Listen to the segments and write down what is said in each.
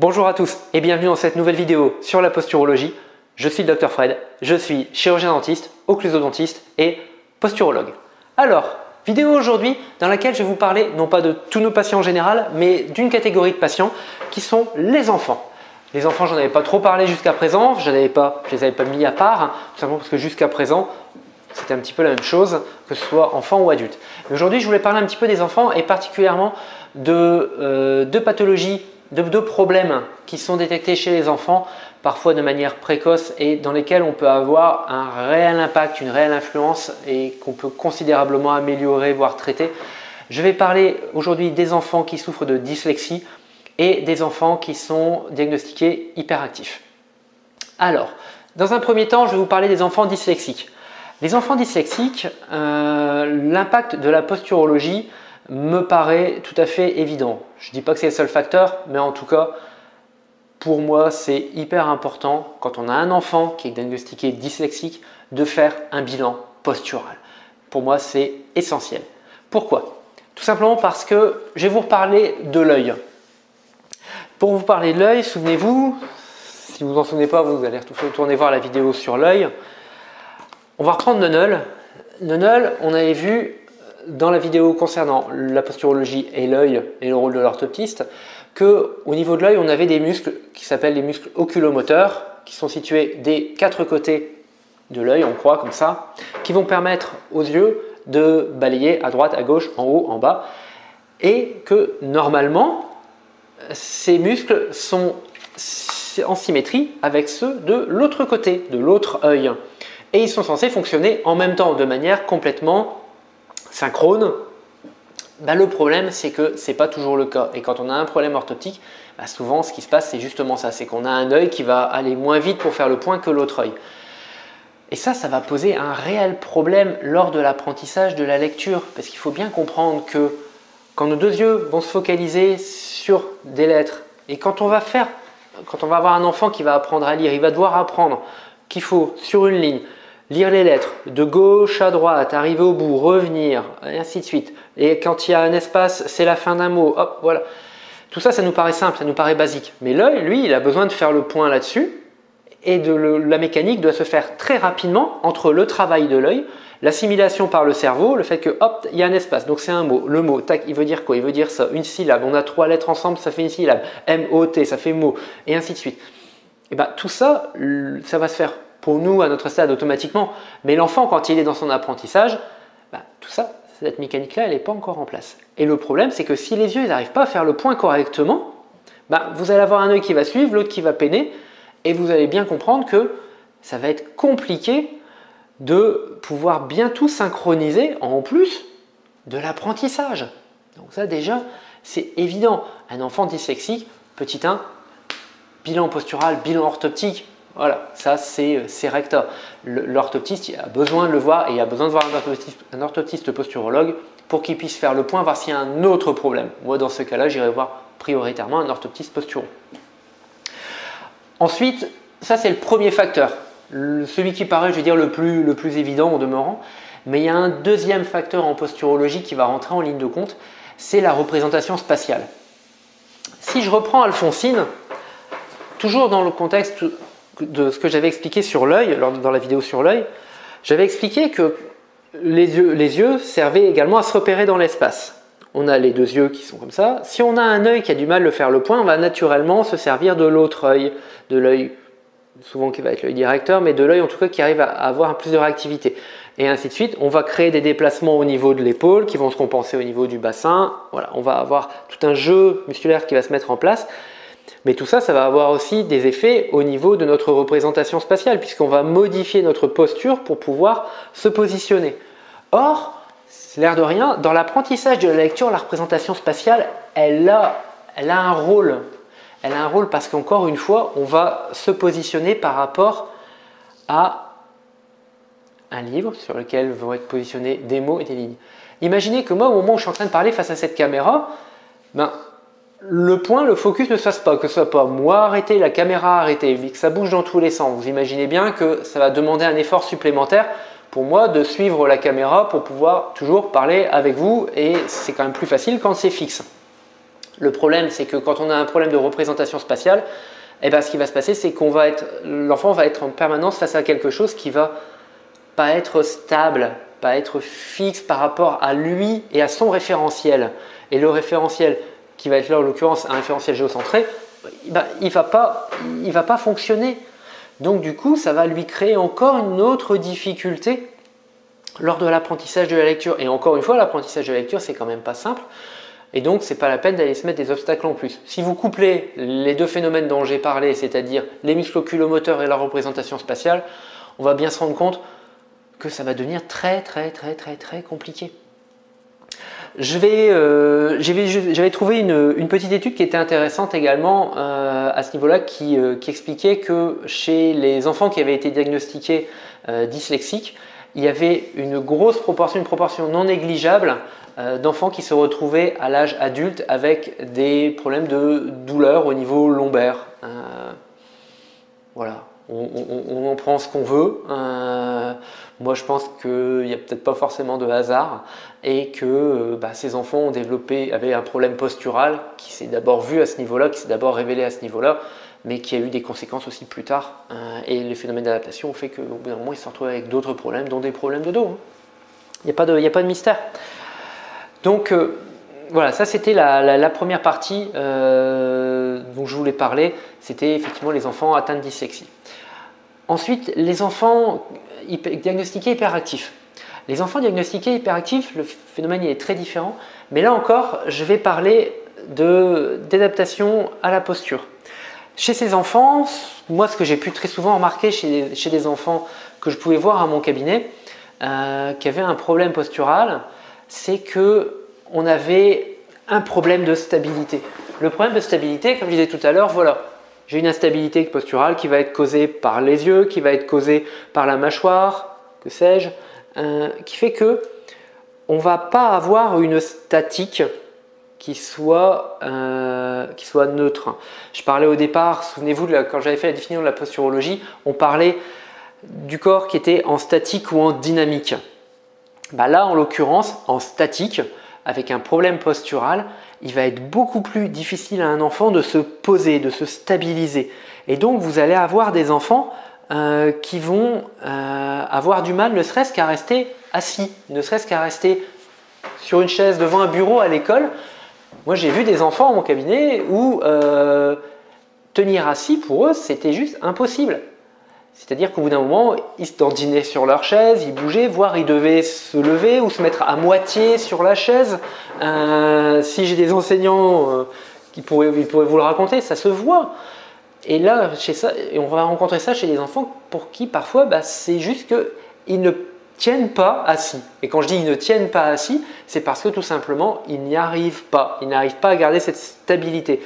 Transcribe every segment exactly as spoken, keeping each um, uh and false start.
Bonjour à tous et bienvenue dans cette nouvelle vidéo sur la posturologie. Je suis le docteur Fred, je suis chirurgien dentiste, occlusodontiste et posturologue. Alors, vidéo aujourd'hui dans laquelle je vais vous parler non pas de tous nos patients en général, mais d'une catégorie de patients qui sont les enfants. Les enfants, j'en avais pas trop parlé jusqu'à présent, je ne les avais pas mis à part, hein, tout simplement parce que jusqu'à présent, c'était un petit peu la même chose, que ce soit enfant ou adulte. Aujourd'hui, je voulais parler un petit peu des enfants et particulièrement de, euh, de pathologies, de, de problèmes qui sont détectés chez les enfants, parfois de manière précoce et dans lesquels on peut avoir un réel impact, une réelle influence et qu'on peut considérablement améliorer, voire traiter. Je vais parler aujourd'hui des enfants qui souffrent de dyslexie et des enfants qui sont diagnostiqués hyperactifs. Alors, dans un premier temps, je vais vous parler des enfants dyslexiques. Les enfants dyslexiques, euh, l'impact de la posturologie me paraît tout à fait évident. Je ne dis pas que c'est le seul facteur, mais en tout cas, pour moi, c'est hyper important, quand on a un enfant qui est diagnostiqué dyslexique, de faire un bilan postural. Pour moi, c'est essentiel. Pourquoi? Tout simplement parce que je vais vous reparler de l'œil. Pour vous parler de l'œil, souvenez-vous, si vous en souvenez pas, vous allez retourner voir la vidéo sur l'œil. On va reprendre Nonneul. Nonneul, on avait vu dans la vidéo concernant la posturologie et l'œil et le rôle de l'orthoptiste qu'au niveau de l'œil, on avait des muscles qui s'appellent les muscles oculomoteurs qui sont situés des quatre côtés de l'œil, on croit comme ça, qui vont permettre aux yeux de balayer à droite, à gauche, en haut, en bas et que normalement, ces muscles sont en symétrie avec ceux de l'autre côté, de l'autre œil. Et ils sont censés fonctionner en même temps, de manière complètement synchrone. Bah, le problème, c'est que ce n'est pas toujours le cas. Et quand on a un problème orthoptique, bah, souvent, ce qui se passe, c'est justement ça. C'est qu'on a un œil qui va aller moins vite pour faire le point que l'autre œil. Et ça, ça va poser un réel problème lors de l'apprentissage de la lecture. Parce qu'il faut bien comprendre que quand nos deux yeux vont se focaliser sur des lettres, et quand on va faire, quand on va avoir un enfant qui va apprendre à lire, il va devoir apprendre qu'il faut, sur une ligne, lire les lettres de gauche à droite, arriver au bout, revenir, et ainsi de suite. Et quand il y a un espace, c'est la fin d'un mot, hop, voilà. Tout ça, ça nous paraît simple, ça nous paraît basique. Mais l'œil, lui, il a besoin de faire le point là-dessus et de le, la mécanique doit se faire très rapidement entre le travail de l'œil, l'assimilation par le cerveau, le fait que, hop, il y a un espace, donc c'est un mot. Le mot, tac, il veut dire quoi? Il veut dire ça, une syllabe. On a trois lettres ensemble, ça fait une syllabe. M O T, ça fait mot, et ainsi de suite. Et bien, tout ça, ça va se faire pour nous à notre stade automatiquement. Mais l'enfant, quand il est dans son apprentissage, ben, tout ça, cette mécanique-là, elle n'est pas encore en place. Et le problème, c'est que si les yeux n'arrivent pas à faire le point correctement, ben, vous allez avoir un œil qui va suivre, l'autre qui va peiner, et vous allez bien comprendre que ça va être compliqué de pouvoir bien tout synchroniser en plus de l'apprentissage. Donc ça, déjà, c'est évident. Un enfant dyslexique, petit un, bilan postural, bilan orthoptique, voilà, ça c'est recta. L'orthoptiste a besoin de le voir et il a besoin de voir un orthoptiste, un orthoptiste posturologue pour qu'il puisse faire le point, voir s'il y a un autre problème. Moi dans ce cas-là, j'irai voir prioritairement un orthoptiste posturo. Ensuite, ça c'est le premier facteur, le, celui qui paraît, je vais dire, le plus, le plus évident en demeurant, mais il y a un deuxième facteur en posturologie qui va rentrer en ligne de compte, c'est la représentation spatiale. Si je reprends Alphonsine, toujours dans le contexte de ce que j'avais expliqué sur l'œil, dans la vidéo sur l'œil, j'avais expliqué que les yeux, les yeux servaient également à se repérer dans l'espace. On a les deux yeux qui sont comme ça. Si on a un œil qui a du mal à faire le point, on va naturellement se servir de l'autre œil, de l'œil souvent qui va être l'œil directeur, mais de l'œil en tout cas qui arrive à avoir plus de réactivité. Et ainsi de suite, on va créer des déplacements au niveau de l'épaule qui vont se compenser au niveau du bassin. Voilà, on va avoir tout un jeu musculaire qui va se mettre en place. Mais tout ça, ça va avoir aussi des effets au niveau de notre représentation spatiale puisqu'on va modifier notre posture pour pouvoir se positionner. Or, l'air de rien, dans l'apprentissage de la lecture, la représentation spatiale, elle a, elle a un rôle. Elle a un rôle parce qu'encore une fois, on va se positionner par rapport à un livre sur lequel vont être positionnés des mots et des lignes. Imaginez que moi, au moment où je suis en train de parler face à cette caméra, ben, le point, le focus ne se fasse pas, que ce soit pas moi arrêté, la caméra arrêtée, que ça bouge dans tous les sens. Vous imaginez bien que ça va demander un effort supplémentaire pour moi de suivre la caméra pour pouvoir toujours parler avec vous et c'est quand même plus facile quand c'est fixe. Le problème, c'est que quand on a un problème de représentation spatiale, eh ben, ce qui va se passer, c'est qu'on va être, l'enfant va être en permanence face à quelque chose qui va pas être stable, pas être fixe par rapport à lui et à son référentiel. Et le référentiel, qui va être là en l'occurrence un référentiel géocentré, ben, il va pas, il va pas fonctionner. Donc du coup, ça va lui créer encore une autre difficulté lors de l'apprentissage de la lecture. Et encore une fois, l'apprentissage de la lecture, c'est quand même pas simple. Et donc, c'est pas la peine d'aller se mettre des obstacles en plus. Si vous couplez les deux phénomènes dont j'ai parlé, c'est-à-dire les muscles oculomoteurs et la représentation spatiale, on va bien se rendre compte que ça va devenir très très très très très compliqué. Je vais, euh, j'avais trouvé une, une petite étude qui était intéressante également euh, à ce niveau-là, qui, euh, qui expliquait que chez les enfants qui avaient été diagnostiqués euh, dyslexiques, il y avait une grosse proportion, une proportion non négligeable euh, d'enfants qui se retrouvaient à l'âge adulte avec des problèmes de douleur au niveau lombaire. Euh, voilà, on, on, on en prend ce qu'on veut. Euh, moi, je pense qu'il n'y a peut-être pas forcément de hasard et que euh, bah, ces enfants ont développé, avaient un problème postural qui s'est d'abord vu à ce niveau-là, qui s'est d'abord révélé à ce niveau-là, mais qui a eu des conséquences aussi plus tard. Hein, et les phénomènes d'adaptation ont fait qu'au bout d'un moment, ils se retrouvent avec d'autres problèmes, dont des problèmes de dos. Il n'y a pas de, il n'y a pas de mystère. Donc, euh, voilà, ça c'était la, la, la première partie euh, dont je voulais parler. C'était effectivement les enfants atteints de dyslexie. Ensuite, les enfants hyper, diagnostiqués hyperactifs. Les enfants diagnostiqués hyperactifs, le phénomène il est très différent. Mais là encore, je vais parler d'adaptation à la posture. Chez ces enfants, moi ce que j'ai pu très souvent remarquer chez, chez des enfants que je pouvais voir à mon cabinet, euh, qui avaient un problème postural, c'est qu'on avait un problème de stabilité. Le problème de stabilité, comme je disais tout à l'heure, voilà, j'ai une instabilité posturale qui va être causée par les yeux, qui va être causée par la mâchoire, que sais-je, euh, qui fait que on ne va pas avoir une statique qui soit, euh, qui soit neutre. Je parlais au départ, souvenez-vous, quand j'avais fait la définition de la posturologie, on parlait du corps qui était en statique ou en dynamique. Bah là, en l'occurrence, en statique, avec un problème postural, il va être beaucoup plus difficile à un enfant de se poser, de se stabiliser. Et donc, vous allez avoir des enfants euh, qui vont euh, avoir du mal, ne serait-ce qu'à rester assis, ne serait-ce qu'à rester sur une chaise devant un bureau à l'école. Moi, j'ai vu des enfants à mon cabinet où euh, tenir assis, pour eux, c'était juste impossible. C'est-à-dire qu'au bout d'un moment, ils se dandinaient sur leur chaise, ils bougeaient, voire ils devaient se lever ou se mettre à moitié sur la chaise. Euh, si j'ai des enseignants euh, qui pourraient, ils pourraient vous le raconter, ça se voit. Et là, chez ça, on va rencontrer ça chez des enfants pour qui, parfois, bah, c'est juste qu'ils ne tiennent pas assis. Et quand je dis ils ne tiennent pas assis, c'est parce que tout simplement, ils n'y arrivent pas. Ils n'arrivent pas à garder cette stabilité.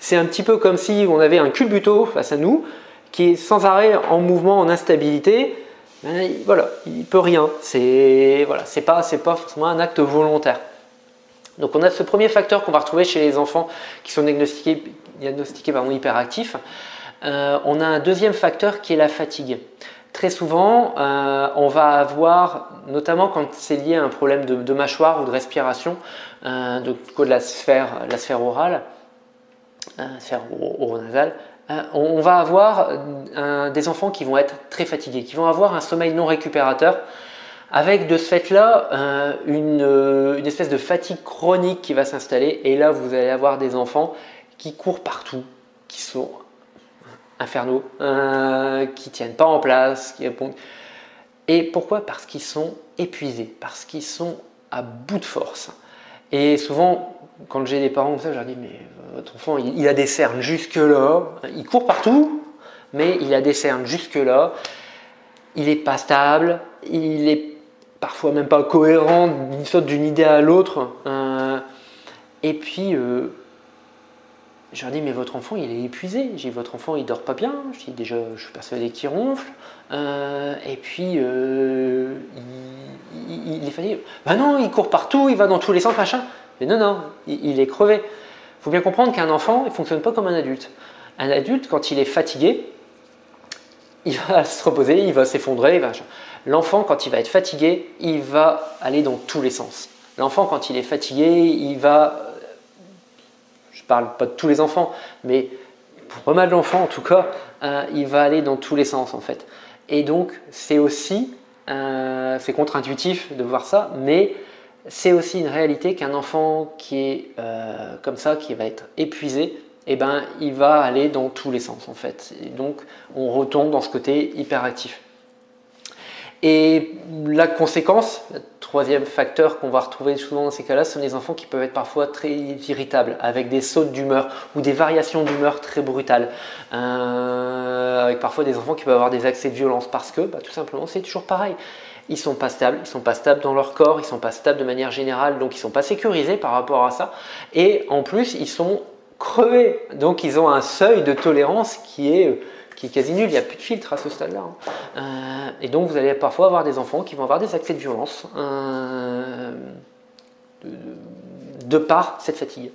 C'est un petit peu comme si on avait un culbuto face à nous qui est sans arrêt en mouvement, en instabilité. Ben, voilà, il ne peut rien. C'est voilà, c'est pas, c'est pas forcément un acte volontaire. Donc on a ce premier facteur qu'on va retrouver chez les enfants qui sont diagnostiqués, diagnostiqués pardon, hyperactifs. Euh, on a un deuxième facteur qui est la fatigue. Très souvent, euh, on va avoir, notamment quand c'est lié à un problème de, de mâchoire ou de respiration, euh, de, de la sphère, la sphère orale, la euh, sphère oronasale, euh, on, on va avoir un, des enfants qui vont être très fatigués, qui vont avoir un sommeil non récupérateur, avec de ce fait-là euh, une, euh, une espèce de fatigue chronique qui va s'installer. Et là, vous allez avoir des enfants qui courent partout, qui sont infernaux, euh, qui ne tiennent pas en place, qui répondent. Et pourquoi? Parce qu'ils sont épuisés, parce qu'ils sont à bout de force. Et souvent, quand j'ai des parents comme ça, je leur dis, mais votre enfant, il, il a des cernes jusque-là, il court partout, mais il a des cernes jusque-là, il n'est pas stable, il est parfois même pas cohérent d'une sorte d'une idée à l'autre. Euh, et puis... Euh, je leur dis, mais votre enfant, il est épuisé. J'ai dit, votre enfant, il dort pas bien. Je dis, déjà, je suis persuadé qu'il ronfle. Euh, et puis, euh, il, il, il est fatigué. Ben non, il court partout, il va dans tous les sens, machin. Mais non, non, il, il est crevé. Il faut bien comprendre qu'un enfant, il ne fonctionne pas comme un adulte. Un adulte, quand il est fatigué, il va se reposer, il va s'effondrer. L'enfant, quand il va être fatigué, il va aller dans tous les sens. L'enfant, quand il est fatigué, il va... je parle pas de tous les enfants, mais pour pas mal d'enfants en tout cas, euh, il va aller dans tous les sens en fait. Et donc c'est aussi, euh, c'est contre-intuitif de voir ça, mais c'est aussi une réalité qu'un enfant qui est euh, comme ça, qui va être épuisé, eh ben, il va aller dans tous les sens en fait. Et donc on retombe dans ce côté hyperactif. Et la conséquence, le troisième facteur qu'on va retrouver souvent dans ces cas-là, ce sont les enfants qui peuvent être parfois très irritables, avec des sautes d'humeur ou des variations d'humeur très brutales, euh, avec parfois des enfants qui peuvent avoir des accès de violence parce que, bah, tout simplement, c'est toujours pareil. Ils sont pas stables, ils sont pas stables dans leur corps, ils sont pas stables de manière générale, donc ils sont pas sécurisés par rapport à ça. Et en plus, ils sont crevés, donc ils ont un seuil de tolérance qui est... qui est quasi nul, il n'y a plus de filtre à ce stade-là. Euh, et donc vous allez parfois avoir des enfants qui vont avoir des accès de violence euh, de, de par cette fatigue.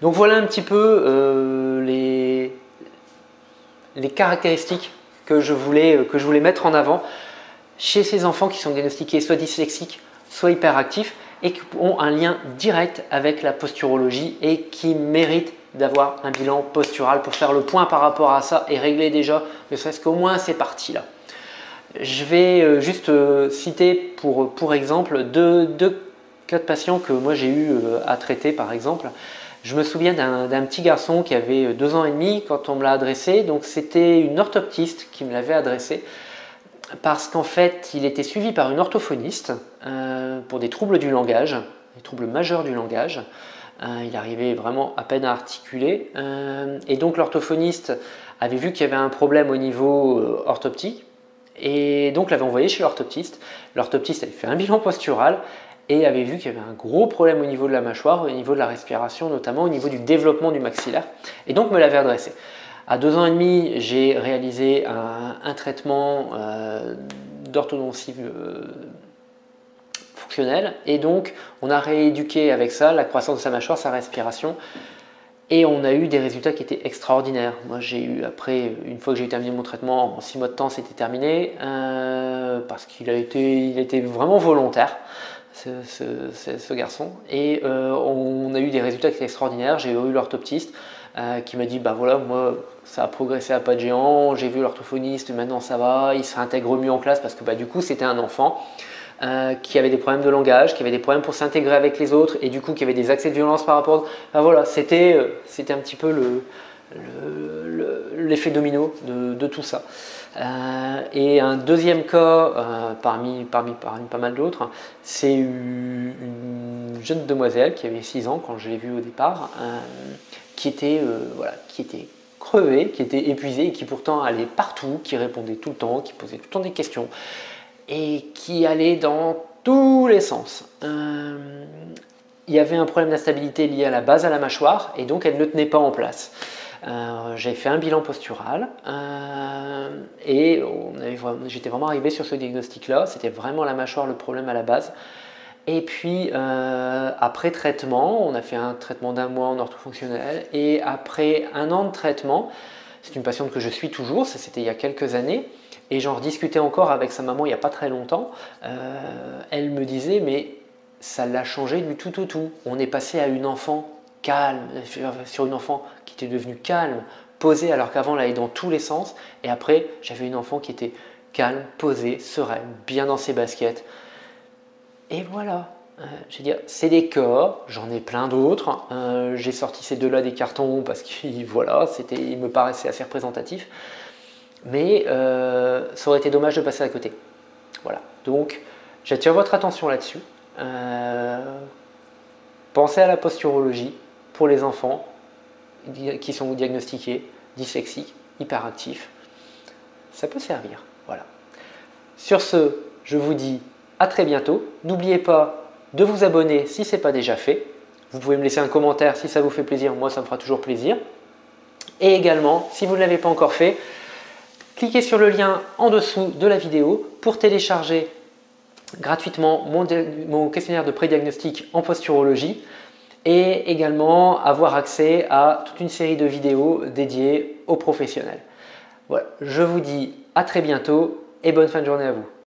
Donc voilà un petit peu euh, les, les caractéristiques que je, voulais, que je voulais mettre en avant chez ces enfants qui sont diagnostiqués soit dyslexiques, soit hyperactifs, et qui ont un lien direct avec la posturologie et qui méritent d'avoir un bilan postural pour faire le point par rapport à ça et régler déjà, ne serait-ce qu'au moins ces parties-là. Je vais juste citer pour, pour exemple deux, deux cas de patients que moi j'ai eu à traiter par exemple. Je me souviens d'un petit garçon qui avait deux ans et demi quand on me l'a adressé, donc c'était une orthoptiste qui me l'avait adressé parce qu'en fait il était suivi par une orthophoniste euh, pour des troubles du langage, des troubles majeurs du langage. Euh, il arrivait vraiment à peine à articuler euh, et donc l'orthophoniste avait vu qu'il y avait un problème au niveau euh, orthoptique et donc l'avait envoyé chez l'orthoptiste. L'orthoptiste avait fait un bilan postural et avait vu qu'il y avait un gros problème au niveau de la mâchoire, au niveau de la respiration notamment, au niveau du développement du maxillaire et donc me l'avait adressé. À deux ans et demi, j'ai réalisé un, un traitement euh, d'orthodontie euh, fonctionnel et donc on a rééduqué avec ça la croissance de sa mâchoire, sa respiration et on a eu des résultats qui étaient extraordinaires. Moi j'ai eu après, une fois que j'ai terminé mon traitement, en six mois de temps c'était terminé euh, parce qu'il a été, il était vraiment volontaire ce, ce, ce, ce garçon et euh, on a eu des résultats qui étaient extraordinaires. J'ai eu l'orthoptiste euh, qui m'a dit bah voilà moi ça a progressé à pas de géant, j'ai vu l'orthophoniste maintenant ça va, il s'intègre mieux en classe parce que bah, du coup c'était un enfant Euh, qui avait des problèmes de langage, qui avait des problèmes pour s'intégrer avec les autres et du coup qui avait des accès de violence par rapport... Enfin, voilà, c'était euh, c'était un petit peu le, le, le, l'effet domino de, de tout ça. Euh, et un deuxième cas, euh, parmi, parmi, parmi pas mal d'autres, c'est une jeune demoiselle qui avait six ans quand je l'ai vue au départ, euh, qui était... Euh, voilà, qui était crevée, qui était épuisée et qui pourtant allait partout, qui répondait tout le temps, qui posait tout le temps des questions. Et qui allait dans tous les sens. Euh, il y avait un problème d'instabilité lié à la base, à la mâchoire, et donc elle ne tenait pas en place. Euh, J'ai fait un bilan postural, euh, et j'étais vraiment arrivé sur ce diagnostic-là, c'était vraiment la mâchoire le problème à la base. Et puis, euh, après traitement, on a fait un traitement d'un mois en orthofonctionnel, et après un an de traitement, c'est une patiente que je suis toujours, ça c'était il y a quelques années, et j'en rediscutais encore avec sa maman il n'y a pas très longtemps, euh, elle me disait mais ça l'a changé du tout au tout, tout. On est passé à une enfant calme, sur une enfant qui était devenue calme, posée alors qu'avant elle allait dans tous les sens et après j'avais une enfant qui était calme, posée, sereine, bien dans ses baskets. Et voilà, euh, je veux dire c'est des cas, j'en ai plein d'autres, euh, j'ai sorti ces deux-là des cartons parce qu'ils voilà, ils me paraissaient assez représentatifs. Mais euh, ça aurait été dommage de passer à côté. Voilà, donc j'attire votre attention là-dessus. Euh, pensez à la posturologie pour les enfants qui sont diagnostiqués dyslexiques, hyperactifs. Ça peut servir, voilà. Sur ce, je vous dis à très bientôt. N'oubliez pas de vous abonner si ce n'est pas déjà fait. Vous pouvez me laisser un commentaire si ça vous fait plaisir. Moi, ça me fera toujours plaisir. Et également, si vous ne l'avez pas encore fait, cliquez sur le lien en dessous de la vidéo pour télécharger gratuitement mon, mon questionnaire de prédiagnostic en posturologie et également avoir accès à toute une série de vidéos dédiées aux professionnels. Voilà, je vous dis à très bientôt et bonne fin de journée à vous.